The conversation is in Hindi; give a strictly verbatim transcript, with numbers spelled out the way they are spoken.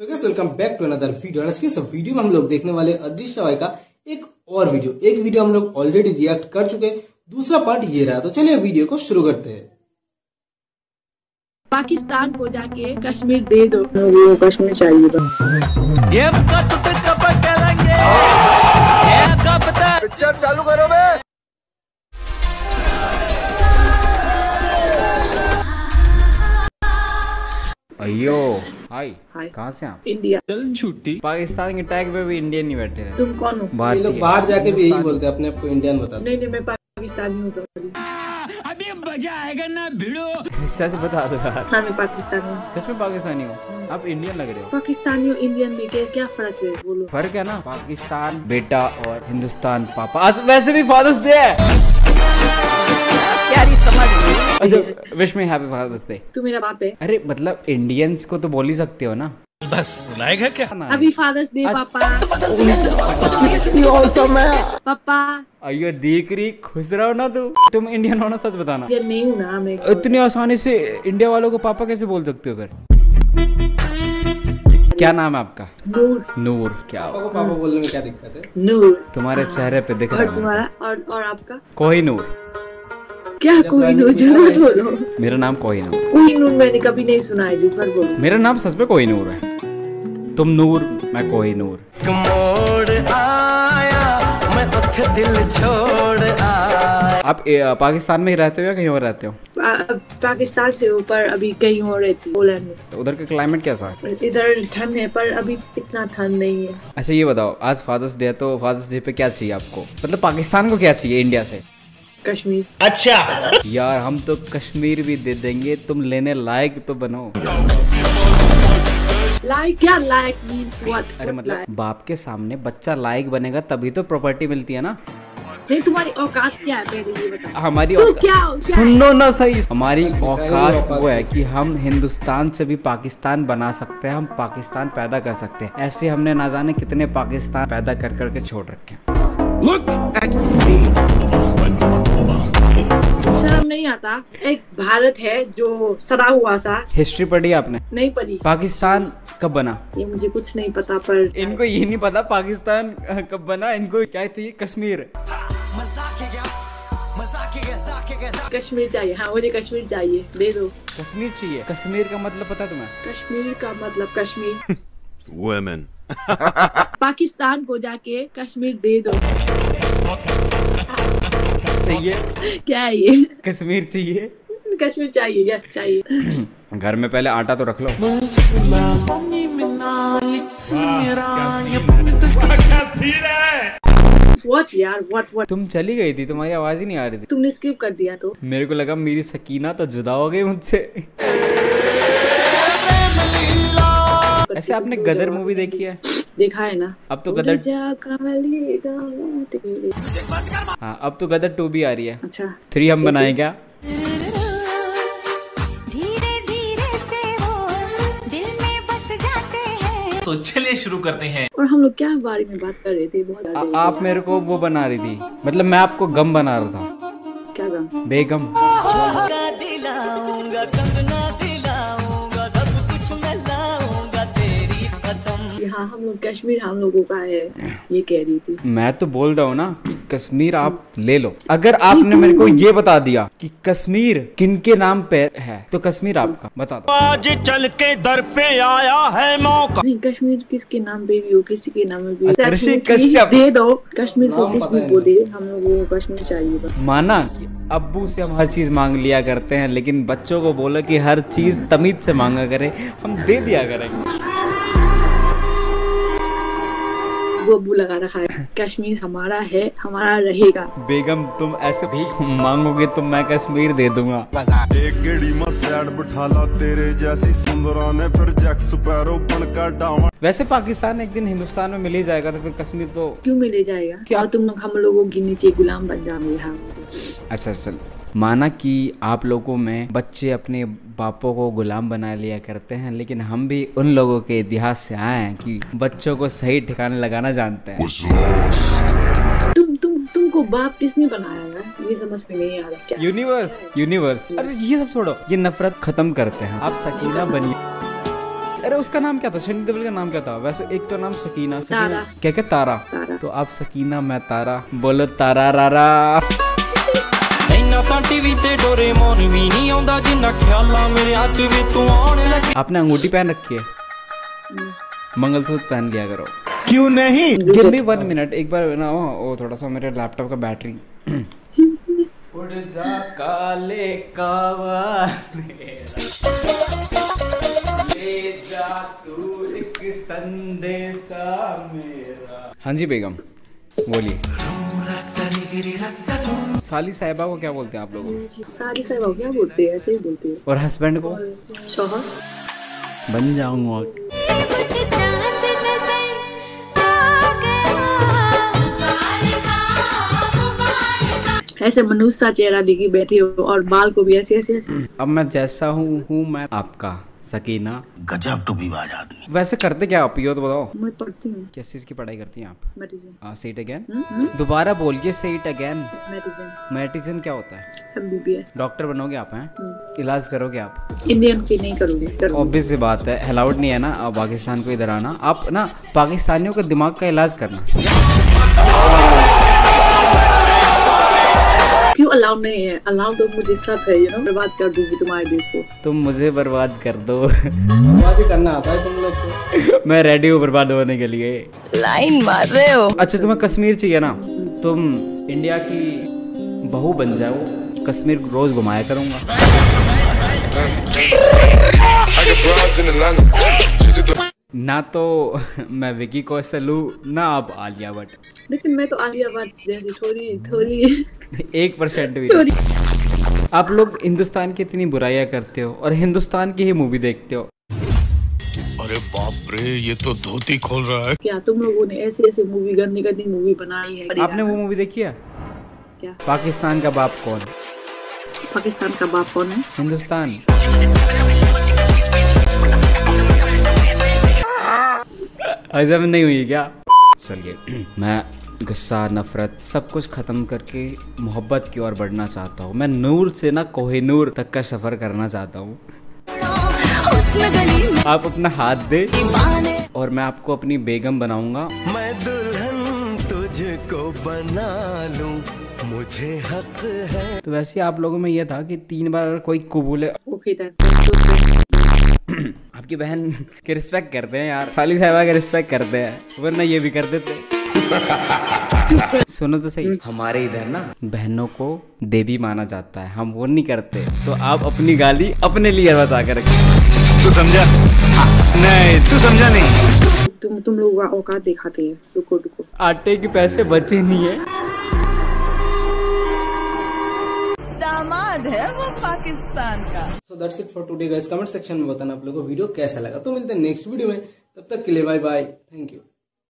So guys, welcome back to another video। आज के इस वीडियो में हम लोग देखने वाले अदृश्य वाई का एक और वीडियो, एक वीडियो हम लोग ऑलरेडी रिएक्ट कर चुके हैं, दूसरा पार्ट ये रहा। तो चलिए वीडियो को शुरू करते हैं। पाकिस्तान को जाके कश्मीर दे दो, वो कश्मीर चाहिए। चालू करो बे। अयो हाय, कहाँ से आप? इंडिया। चल छुट्टी। पाकिस्तान के टैग पे भी इंडियन नहीं बैठे हैं। तुम कौन हो? ये लोग बाहर जाके भी यही बोलते हैं, अपने आप को इंडियन बताते। नहीं नहीं, मैं पाकिस्तानी हूँ। अभी मजा आएगा ना भिड़ो। सच बता दो यार। हाँ मैं पाकिस्तानी हूँ। सच में पाकिस्तानी हूँ? आप इंडियन लग रहे हो। पाकिस्तानी और इंडियन में क्या फर्क है? बोलो। फर्क है ना, पाकिस्तान बेटा और हिंदुस्तान पापा। आज वैसे भी फादर्स डे है। अच्छा, wish me happy father's day. तू मेरा बाप है। अरे मतलब इंडियंस को तो बोल ही सकते हो ना। बस बुलाएगा क्या? अभी फादर्स डे पापा। पापा अयो दीकरी खुश रहो ना। तू तुम इंडियन हो ना? सच बताना। इंडियन नहीं हूँ ना मैं। इतनी आसानी से इंडिया वालों को पापा कैसे बोल सकते हो फिर? क्या नाम है आपका? नूर। नूर। क्या पापा को पापा बोलने में क्या दिक्कत है? नूर तुम्हारे चेहरे पे दिख रहा है। तुम्हारा और आपका? कोहिनूर। क्या कोहिनूर? जरूर बोलो। मेरा नाम कोहिनूर। कोहिनूर मैंने कभी नहीं सुना है, पर बोलो। मेरा नाम सच में कोहिनूर है। तुम नूर, मैं कोहिनूर। तुम मोड़ आया, मैं अखे दिल छोड़ आया। आप ए, पाकिस्तान में ही रहते हो या कहीं और रहते हो? पा, पाकिस्तान से ऊपर अभी कहीं और रहती हूँ, पोलैंड में। तो उधर का क्लाइमेट कैसा है? इधर ठंड है, पर अभी इतना ठंड नहीं है। अच्छा ये बताओ, आज फादर्स डे है, तो फादर्स डे पे क्या चाहिए आपको? मतलब पाकिस्तान को क्या चाहिए इंडिया से? कश्मीर। अच्छा यार, हम तो कश्मीर भी दे देंगे, तुम लेने लायक तो बनो। लायक क्या? लायक मींस व्हाट? अरे मतलब बाप के सामने बच्चा लायक बनेगा तभी तो प्रॉपर्टी मिलती है ना। नहीं तुम्हारी औकात क्या है पहले ये बताओ। हमारी औकात क्या, क्या सुनो ना सही। हमारी औकात वो है कि हम हिंदुस्तान से भी पाकिस्तान बना सकते हैं, हम पाकिस्तान पैदा कर सकते हैं। ऐसे हमने ना जाने कितने पाकिस्तान पैदा कर करके छोड़ रखे हैं। शर्म नहीं आता? एक भारत है जो सड़ा हुआ सा। हिस्ट्री पढ़ी आपने? नहीं पढ़ी। पाकिस्तान कब बना? ये मुझे कुछ नहीं पता, पर इनको ये नहीं पता पाकिस्तान कब बना। इनको क्या चाहिए? कश्मीर। कश्मीर चाहिए। हाँ मुझे कश्मीर चाहिए, दे दो। कश्मीर चाहिए? कश्मीर का मतलब पता तुम्हें? कश्मीर का मतलब कश्मीर वुमेन। पाकिस्तान को जाके कश्मीर दे दो। चाहिए क्या ये? कश्मीर चाहिए। कश्मीर चाहिए, यस चाहिए। घर में पहले आटा तो रख लो। व्हाट यार, व्हाट व्हाट? तुम चली गई थी, तुम्हारी आवाज ही नहीं आ रही थी। तुमने स्किप कर दिया तो मेरे को लगा मेरी सकीना तो जुदा हो गई मुझसे। ऐसे आपने गदर मूवी देखी है? देखा है ना। अब तो गदर हाँ, अब तो गदर टू भी आ रही है। अच्छा थ्री हम बनाए क्या? धीरे धीरे से वो दिल में बस जाते हैं। तो चलिए शुरू करते हैं। और हम लोग क्या बारे में बात कर रहे थे? बहुत आ, आप मेरे को वो बना रही थी, मतलब मैं आपको गम बना रहा था। क्या गम? बेगम। हाँ हम लोग कश्मीर हम लोगों का है, ये कह रही थी। मैं तो बोल रहा हूँ ना कि कश्मीर आप ले लो। अगर आपने मेरे को ये बता दिया कि कश्मीर किनके नाम पे है तो कश्मीर आपका। बता दो। आज चल के दर पे आया है मौका। नहीं कश्मीर किसके नाम पे भी हो, किसी के नाम पे भी हो, दे दो कश्मीर को। कश्मीर को दे, हम लोगों को कश्मीर चाहिए। माना अब्बू से हम हर चीज मांग लिया करते हैं, लेकिन बच्चों को बोला कि हर चीज तमीज से मांगा करे, हम दे दिया करेंगे। वो अबू लगा रखा है। कश्मीर हमारा है, हमारा रहेगा। बेगम तुम ऐसे भी मांगोगे तो मैं कश्मीर दे दूंगा। एक गेड़ी में सैड बिठा ला तेरे जैसी सुंदरा ने, फिर जैक्स पैरो बनका डाउन। वैसे पाकिस्तान एक दिन हिंदुस्तान में मिल ही जाएगा, तो फिर कश्मीर तो क्यों मिले जाएगा क्या? और तुम लोग हम लोगों के नीचे गुलाम बन जाओगे। हाँ अच्छा चल, माना कि आप लोगों में बच्चे अपने बापों को गुलाम बना लिया करते हैं, लेकिन हम भी उन लोगों के इतिहास से आए हैं कि बच्चों को सही ठिकाने लगाना जानते हैं। तुम तुम तुमको बाप किसने बनाया है ये समझ में नहीं आ रहा क्या? यूनिवर्स। यूनिवर्स अरे ये सब छोड़ो, ये नफरत खत्म करते हैं। आप सकीना बनिए। अरे उसका नाम क्या था, शनि देवल का नाम क्या था? वैसे एक तो नाम सकीना, सकीना क्या क्या तारा, तारा। तो आप सकीना मैं तारा, बोलो तारा रारा। आपने अंगूठी पहन रखी है, मंगलसूत्र पहन लिया करो, क्यों नहीं? गिव मी वन मिनट, एक बार ना ओ थोड़ा सा मेरे लैपटॉप का बैटरी उड़ जा काले कावाने ले जा तू एक संदेशा मेरा। हाँ जी बेगम बोलिए। साली साहिबा को क्या बोलते हैं आप लोग? साली साहिबा को क्या बोलते हैं? ऐसे ही बोलते हैं। और हस्बैंड को? शौहर। बन जाऊंगा ऐसे मनुष्य चेहरा लेके बैठे हो और बाल को भी ऐसे ऐसे ऐसे। अब मैं जैसा हूँ हूँ मैं आपका सकीना, गजब तो भी बाज आदमी। वैसे करते क्या आप, ये तो बताओ? मैं पढ़ती हूँ। किस चीज की पढ़ाई करती हैं आप? मेडिसिन। से इट अगेन, दोबारा बोलिए, से इट अगेन। मेडिसिन। मेडिसिन क्या होता है? M B B S. Doctor बनोगे आप? हैं, इलाज करोगे आप? इंडियन की नहीं करोगे, ऑब्वियस सी बात है, अलाउड नहीं है ना पाकिस्तान को इधर आना। आप ना पाकिस्तानियों के दिमाग का इलाज करना क्यों अलाउ नहीं है? अलाउ तो मुझे सब है, यू नो, बर्बाद कर दूंगी तुम्हारे दिल को। तुम मुझे बर्बाद कर दो। बर्बाद ही करना आता है तुम लोग को। मैं रेडी हूँ बर्बाद होने के लिए। लाइन मार रहे हो। अच्छा तुम्हें कश्मीर चाहिए ना, तुम इंडिया की बहू बन जाओ, कश्मीर रोज घुमाया करूँगा। ना तो मैं विकी कौशल हूँ ना आप आलिया भट्ट, लेकिन मैं तो आलिया भट्ट जैसी थोड़ी थोड़ी एक परसेंट भी थोड़ी। आप लोग हिंदुस्तान की इतनी बुराइयां करते हो और हिंदुस्तान की ही मूवी देखते हो। अरे बाप रे, ये तो धोती खोल रहा है। क्या तुम लोगों ने ऐसी ऐसी मूवी, गंदी गंदी मूवी बनाई है? आपने वो मूवी देखी है क्या, पाकिस्तान का बाप कौन? पाकिस्तान का बाप कौन है? हिंदुस्तान। अजब नहीं हुई क्या? चलिए मैं गुस्सा नफरत सब कुछ खत्म करके मोहब्बत की ओर बढ़ना चाहता हूँ। मैं नूर से ना कोहिनूर तक का सफर करना चाहता हूँ। आप अपना हाथ दे और मैं आपको अपनी बेगम बनाऊंगा। मैं दुल्हन तुझको बना लूं, मुझे हक है। तो वैसे आप लोगों में यह था कि तीन बार कोई कबूले आपकी बहन के रिस्पेक्ट करते हैं यार, साली साहिबा के रिस्पेक्ट करते हैं, वरना ये भी कर देते। सुनो तो सही, हमारे इधर ना बहनों को देवी माना जाता है, हम वो नहीं करते, तो आप अपनी गाली अपने लिए बचा के रखें। तू समझा नहीं, तू समझा नहीं, तुम तुम लोग औकात दिखाते हैं। रुको रुको, आटे के पैसे बचे नहीं है। है वो पाकिस्तान का। So that's it for today guys. Comment section में बताना आप लोगों को वीडियो कैसा लगा। तो मिलते हैं नेक्स्ट वीडियो में, तब तक के लिए बाय बाय, थैंक यू।